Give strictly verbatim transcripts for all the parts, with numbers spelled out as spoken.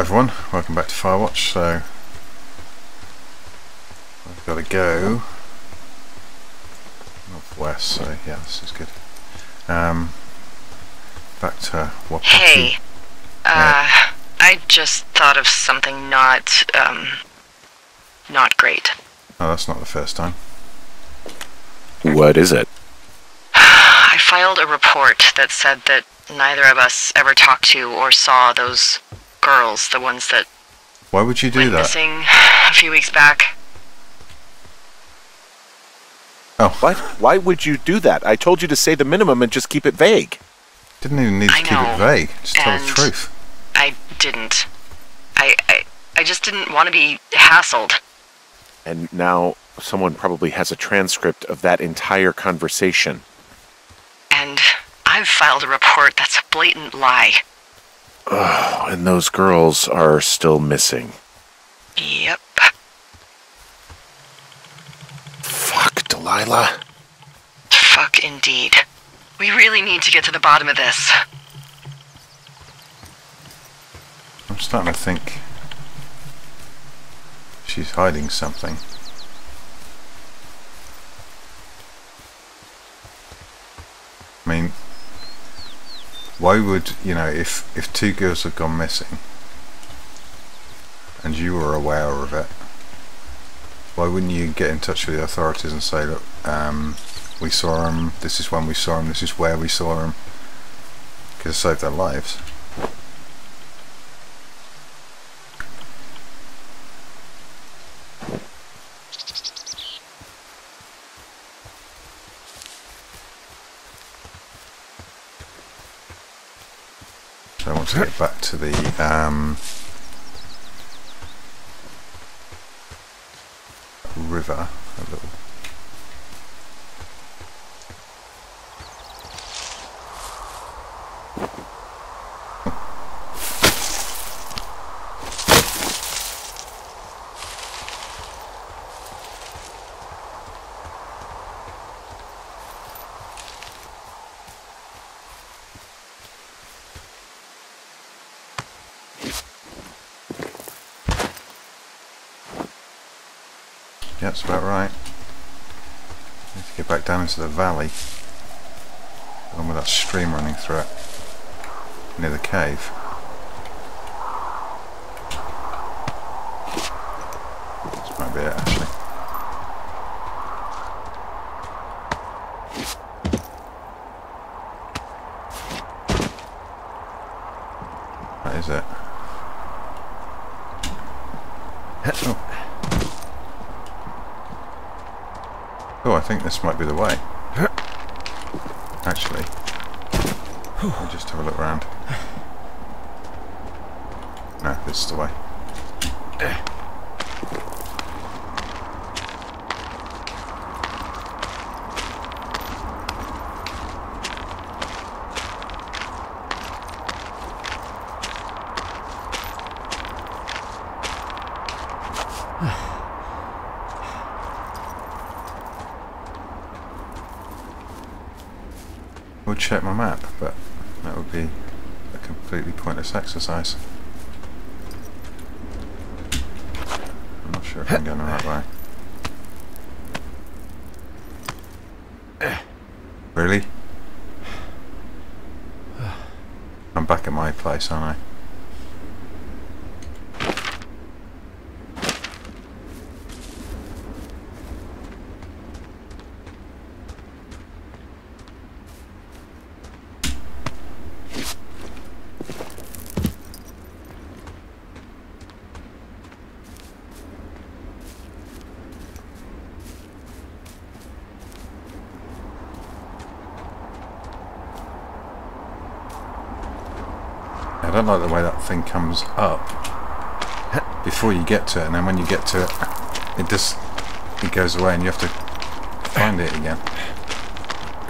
Hello everyone, welcome back to Firewatch. So I've got to go northwest, so yeah, this is good. Um, back to Wapiti. Hey, uh, uh, I just thought of something not, um, not great. Oh, that's not the first time. What is it? I filed a report that said that neither of us ever talked to or saw those girls, the ones that why would you do went that missing a few weeks back. Oh, what? Why would you do that? I told you to say the minimum and just keep it vague. Didn't even need to I keep know, it vague. Just tell the truth. I didn't. I, I I just didn't want to be hassled. And now someone probably has a transcript of that entire conversation. And I've filed a report that's a blatant lie. Oh, and those girls are still missing. Yep. Fuck, Delilah. Fuck indeed. We really need to get to the bottom of this. I'm starting to think she's hiding something. I mean, why would, you know, if, if two girls had gone missing and you were aware of it, why wouldn't you get in touch with the authorities and say, look, um, we saw them, this is when we saw them, this is where we saw them? Could have saved their lives. I want to get back to the um, river a little. Yeah, that's about right. Need to get back down into the valley, the one with that stream running through it, near the cave. This might be it, actually. That is it. Oh. Oh, I think this might be the way. Actually, let me just have a look around. No, this is the way. We'll check my map, but that would be a completely pointless exercise. I'm not sure if I'm going the right way. Really? I'm back at my place, aren't I? I don't like the way that thing comes up before you get to it, and then when you get to it, it just it goes away, and you have to find it again.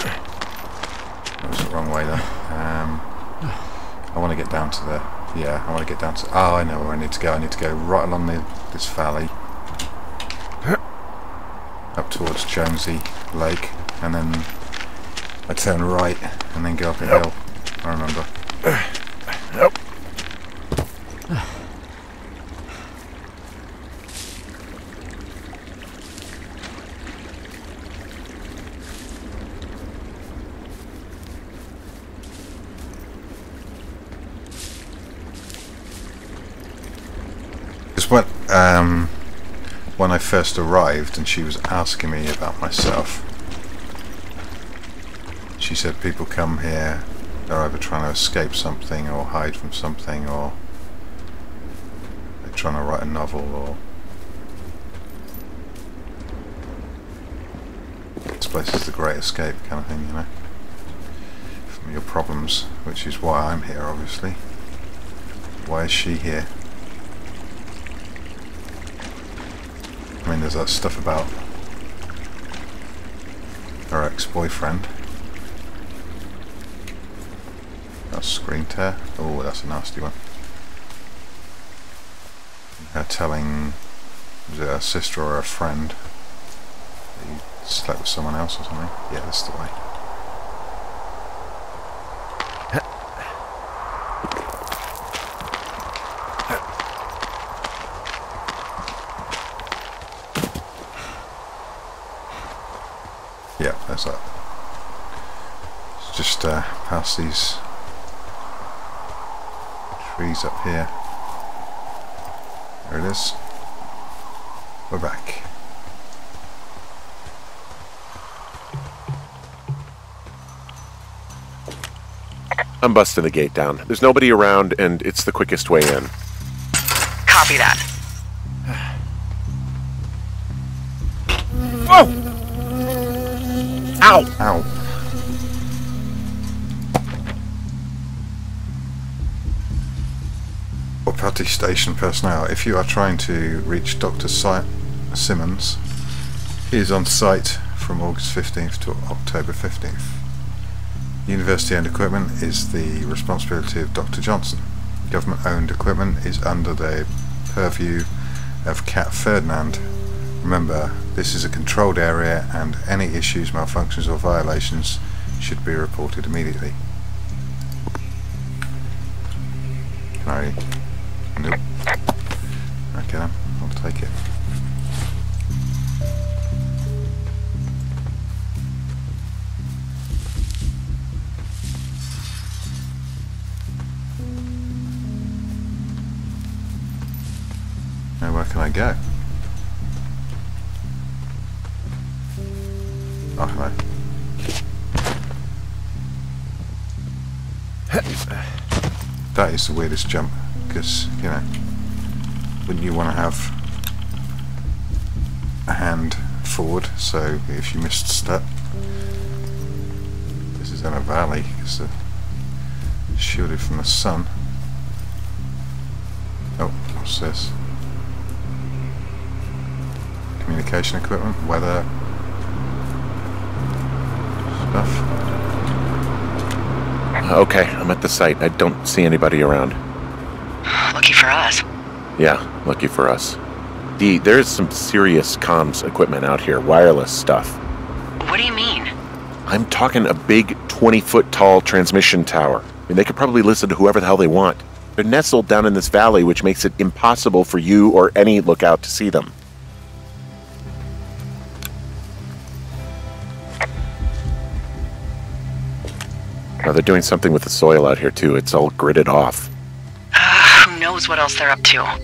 That was the wrong way there. Um, I want to get down to the yeah. I want to get down to. Oh, I know where I need to go. I need to go right along the, this valley, up towards Jonesy Lake, and then I turn right, and then go up a hill. I remember. Nope. um, when I first arrived and she was asking me about myself. She said people come here, they're either trying to escape something or hide from something, or they're trying to write a novel, or this place is the great escape kind of thing, you know, from your problems, which is why I'm here, obviously. Why is she here? I mean, there's that stuff about her ex-boyfriend. That's screen tear. Oh, that's a nasty one. Her telling, was it her sister or her friend, that you slept with someone else or something? Yeah, that's the way. Yeah, that's that. It's just uh, past these trees up here. There it is. We're back. I'm busting the gate down. There's nobody around, and it's the quickest way in. Copy that. Whoa! Ow! Ow. Wapiti Station personnel, if you are trying to reach Doctor Simmons, he is on site from August fifteenth to October fifteenth. University owned equipment is the responsibility of Doctor Johnson. Government owned equipment is under the purview of Cat Ferdinand. Remember, this is a controlled area and any issues, malfunctions or violations should be reported immediately. Can I... Nope. Okay, I'll take it. Now, where can I go? Oh, hello. That is the weirdest jump. Because, you know, wouldn't you want to have a hand forward, so if you missed a step, this is in a valley, because it's shielded from the sun. Oh, what's this? Communication equipment, weather stuff. Okay, I'm at the site. I don't see anybody around. Lucky for us. Yeah, lucky for us. Dee, there's some serious comms equipment out here, wireless stuff. What do you mean? I'm talking a big twenty foot tall transmission tower. I mean, they could probably listen to whoever the hell they want. They're nestled down in this valley, which makes it impossible for you or any lookout to see them. Now, they're doing something with the soil out here, too. It's all gridded off. Knows what else they're up to. I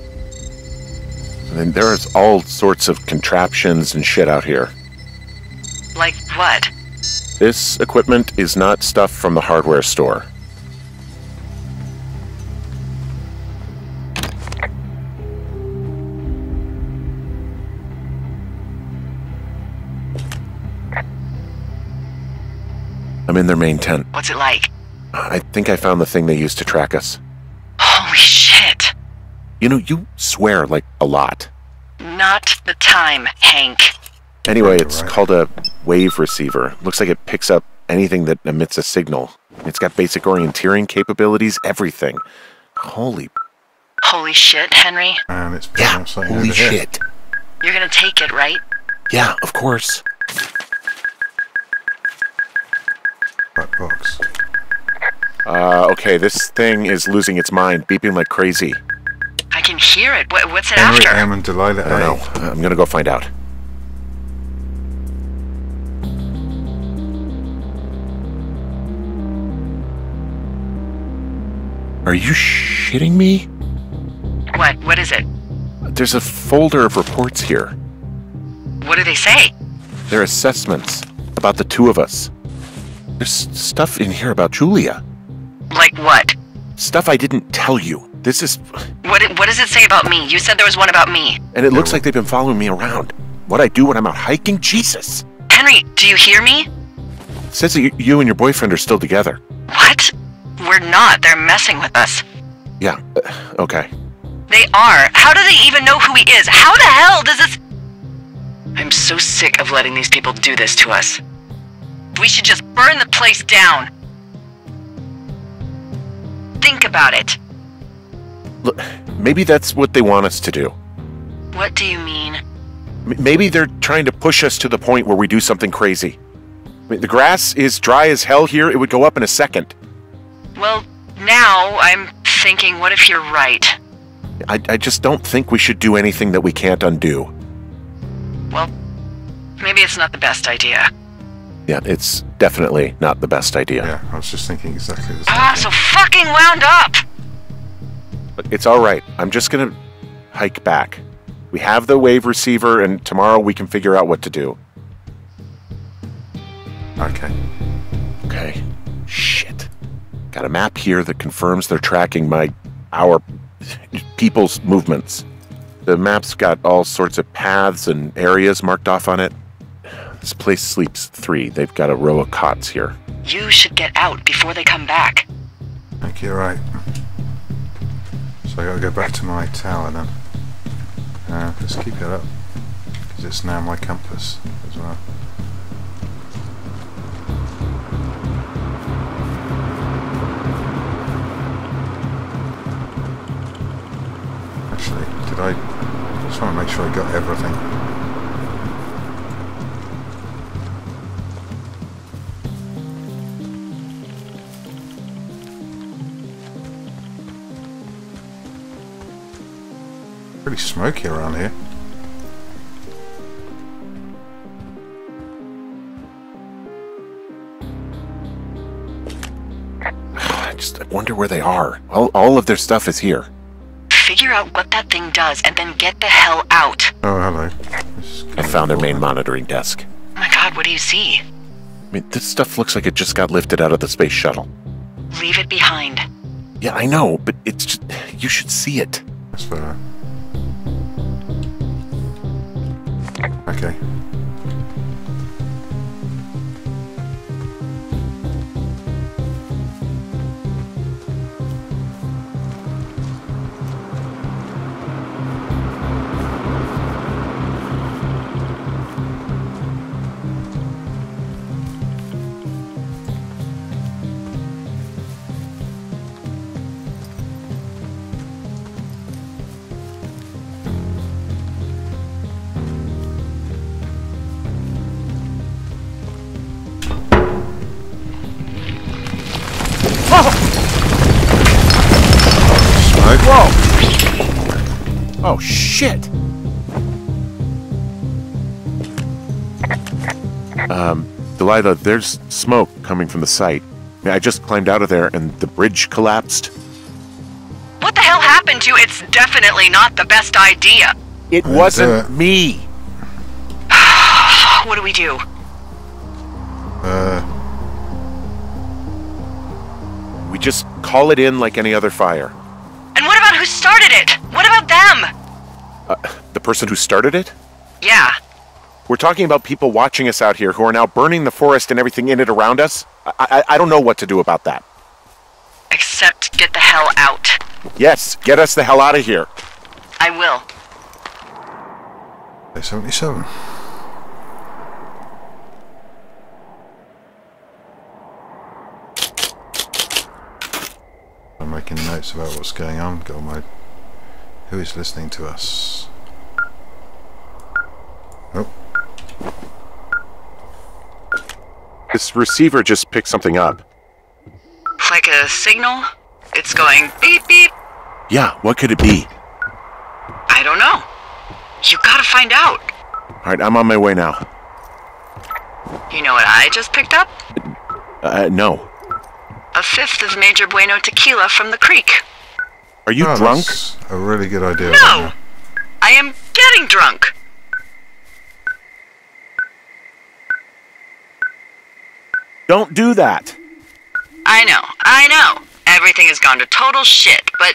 mean, there's all sorts of contraptions and shit out here. Like what? This equipment is not stuff from the hardware store. I'm in their main tent. What's it like? I think I found the thing they used to track us. Holy shit! You know, you swear, like, a lot. Not the time, Hank. Anyway, it's called a wave receiver. Looks like it picks up anything that emits a signal. It's got basic orienteering capabilities, everything. Holy... Holy shit, Henry? Um, it's yeah, holy shit. Here. You're gonna take it, right? Yeah, of course. Black box. Uh, okay, this thing is losing its mind, beeping like crazy. I can hear it. What, what's it Henry after? M and Delilah I don't know. I'm gonna go find out. Are you shitting me? What? What is it? There's a folder of reports here. What do they say? They're assessments about the two of us. There's stuff in here about Julia. Like what? Stuff I didn't tell you. This is... What, what does it say about me? You said there was one about me. And it looks like they've been following me around. What I do when I'm out hiking? Jesus! Henry, do you hear me? It says that you and your boyfriend are still together. What? We're not. They're messing with us. Yeah, uh, okay. They are. How do they even know who he is? How the hell does this... I'm so sick of letting these people do this to us. We should just burn the place down. Think about it. Look, maybe that's what they want us to do. What do you mean? M- maybe they're trying to push us to the point where we do something crazy. I mean, the grass is dry as hell here. It would go up in a second. Well, now I'm thinking, what if you're right? I, I just don't think we should do anything that we can't undo. Well, maybe it's not the best idea. Yeah, it's definitely not the best idea. Yeah, I was just thinking exactly the same. Ah, so fucking wound up! But it's alright. I'm just gonna hike back. We have the wave receiver, and tomorrow we can figure out what to do. Okay. Okay. Shit. Got a map here that confirms they're tracking my... our... people's movements. The map's got all sorts of paths and areas marked off on it. This place sleeps three. They've got a row of cots here. You should get out before they come back. I think you're right. So I gotta go back to my tower then. Uh, let's keep it up, because it's now my compass as well. Actually, did I... I just want to make sure I got everything. Pretty smoky around here. I just wonder where they are. All, all of their stuff is here. Figure out what that thing does and then get the hell out. Oh, hello. I found their main monitoring desk. Oh my god, what do you see? I mean, this stuff looks like it just got lifted out of the space shuttle. Leave it behind. Yeah, I know, but it's just... you should see it. That's better. Okay. Oh, shit! Um, Delilah, there's smoke coming from the site. I just climbed out of there and the bridge collapsed. What the hell happened to you? It's definitely not the best idea. It wasn't me. What do we do? Uh... We just call it in like any other fire. And what about who started it? What about them? Uh, the person who started it? Yeah. We're talking about people watching us out here who are now burning the forest and everything in it around us. I, I, I don't know what to do about that. Except get the hell out. Yes, get us the hell out of here. I will. seventy-seven. I'm making notes about what's going on. Got my... Who is listening to us? Oh. This receiver just picked something up. It's like a signal. It's going beep beep. Yeah, what could it be? I don't know. You gotta find out. Alright, I'm on my way now. You know what I just picked up? Uh, no. A fifth of Major Bueno tequila from the creek. Are you oh, drunk? That's a really good idea. No! I am getting drunk. Don't do that. I know, I know. Everything has gone to total shit, but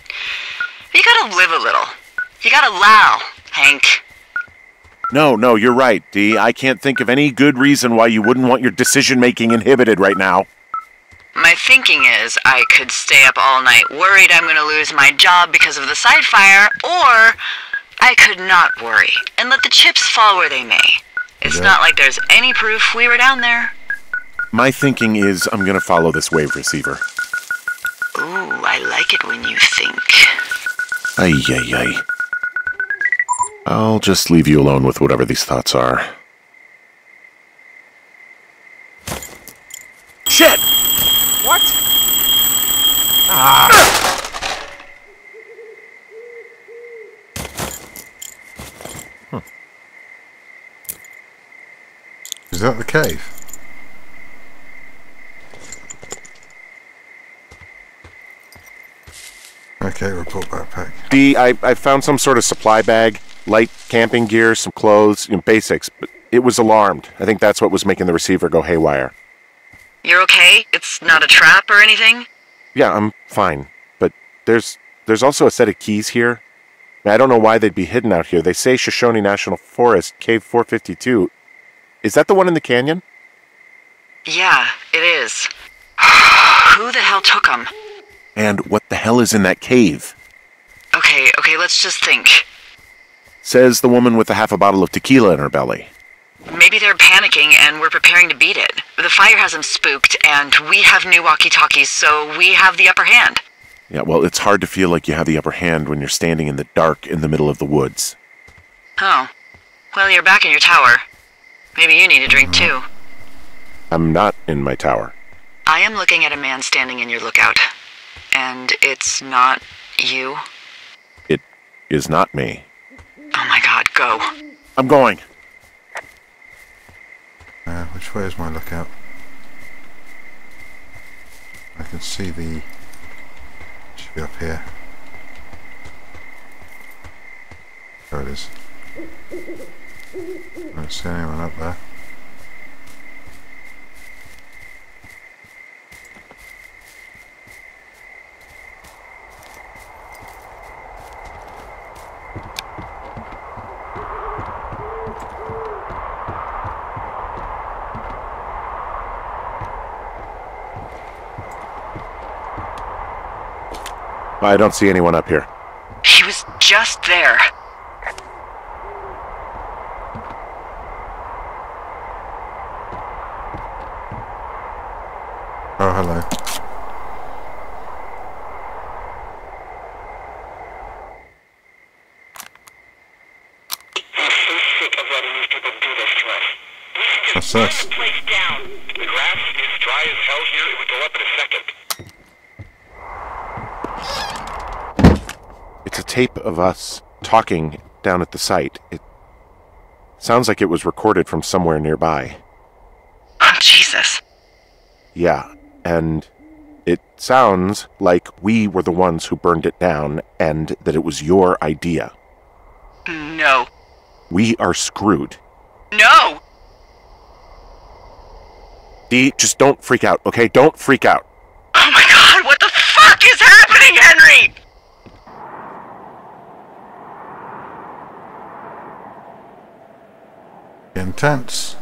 you gotta live a little. You gotta allow, Hank. No, no, you're right, Dee. I can't think of any good reason why you wouldn't want your decision-making inhibited right now. My thinking is I could stay up all night worried I'm going to lose my job because of the side fire, or I could not worry and let the chips fall where they may. It's yeah. not like there's any proof we were down there. My thinking is I'm going to follow this wave receiver. Ooh, I like it when you think. Ay, ay, ay. I'll just leave you alone with whatever these thoughts are. Shit! What? Ah. Huh. Is that the cave? Okay, report backpack. D, I, I found some sort of supply bag, light camping gear, some clothes, you know, basics, but it was alarmed. I think that's what was making the receiver go haywire. You're okay? It's not a trap or anything? Yeah, I'm fine. But there's there's also a set of keys here. I don't know why they'd be hidden out here. They say Shoshone National Forest, Cave four fifty-two. Is that the one in the canyon? Yeah, it is. Who the hell took them? And what the hell is in that cave? Okay, okay, let's just think. Says the woman with a half a bottle of tequila in her belly. Maybe they're panicking and we're preparing to beat it. The fire has them spooked and we have new walkie-talkies, so we have the upper hand. Yeah, well, it's hard to feel like you have the upper hand when you're standing in the dark in the middle of the woods. Oh. Well, you're back in your tower. Maybe you need a drink, too. I'm not in my tower. I am looking at a man standing in your lookout. And it's not you? It is not me. Oh my god, go. I'm going. Uh, which way is my lookout? I can see the... It should be up here. There it is. I don't see anyone up there. I don't see anyone up here. He was just there. Oh, hello. I'm so sick of letting these people do this to us. We should just burn the place down. The grass is dry as hell here. It would go up in a second. It's a tape of us talking down at the site. It sounds like it was recorded from somewhere nearby. Oh, Jesus. Yeah, and it sounds like we were the ones who burned it down and that it was your idea. No. We are screwed. No! Dee, just don't freak out, okay? Don't freak out. Oh my god, what the fuck is happening, Henry? Intense.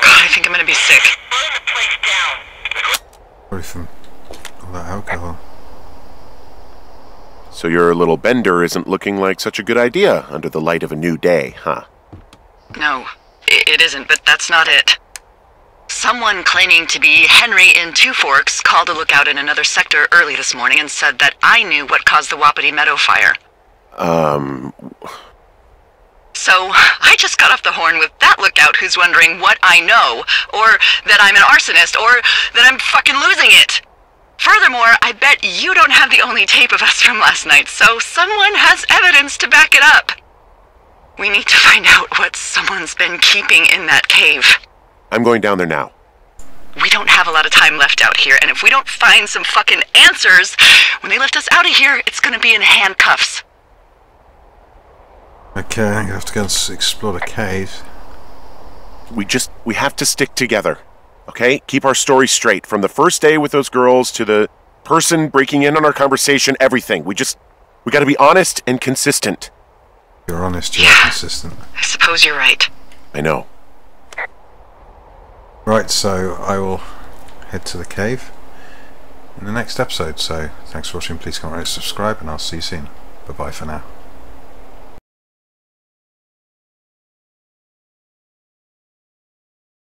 God, I think I'm gonna be sick. Gruesome. All that alcohol. So your little bender isn't looking like such a good idea under the light of a new day, huh? No, it isn't, but that's not it. Someone claiming to be Henry in Two Forks called a lookout in another sector early this morning and said that I knew what caused the Wapiti Meadow fire. Um... So, I just got off the horn with that lookout who's wondering what I know, or that I'm an arsonist, or that I'm fucking losing it. Furthermore, I bet you don't have the only tape of us from last night, so someone has evidence to back it up. We need to find out what someone's been keeping in that cave. I'm going down there now. We don't have a lot of time left out here, and if we don't find some fucking answers, when they lift us out of here, it's gonna be in handcuffs. Okay, I have to go explore the cave. We just, we have to stick together, okay? Keep our story straight. From the first day with those girls to the person breaking in on our conversation, everything. We just, we gotta be honest and consistent. You're honest, you're yeah, consistent. I suppose you're right. I know. Right, so I will head to the cave in the next episode. So thanks for watching. Please comment, rate, subscribe, and I'll see you soon. Bye bye for now.